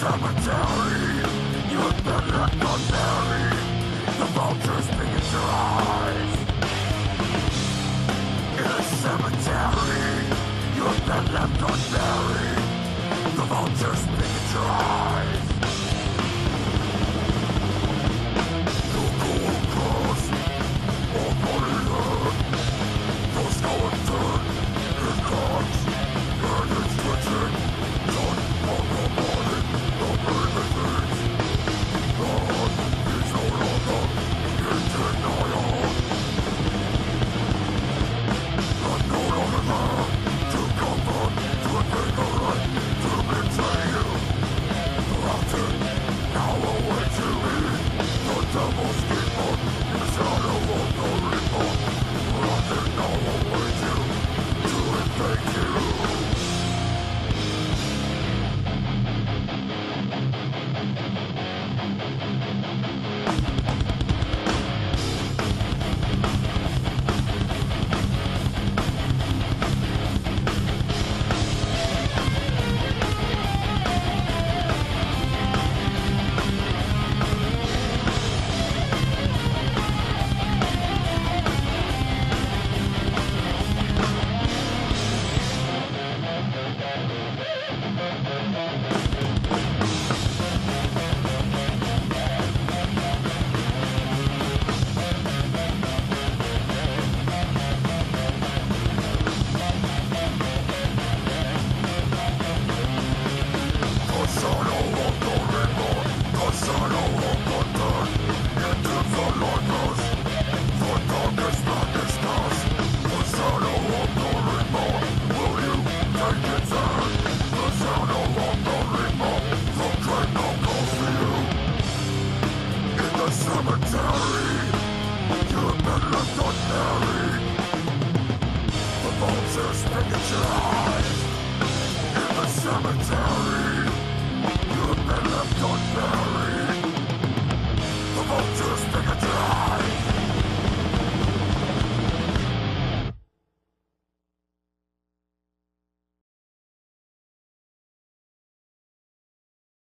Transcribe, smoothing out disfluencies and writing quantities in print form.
Cemetery, you've been left unburied. The vultures pick at you.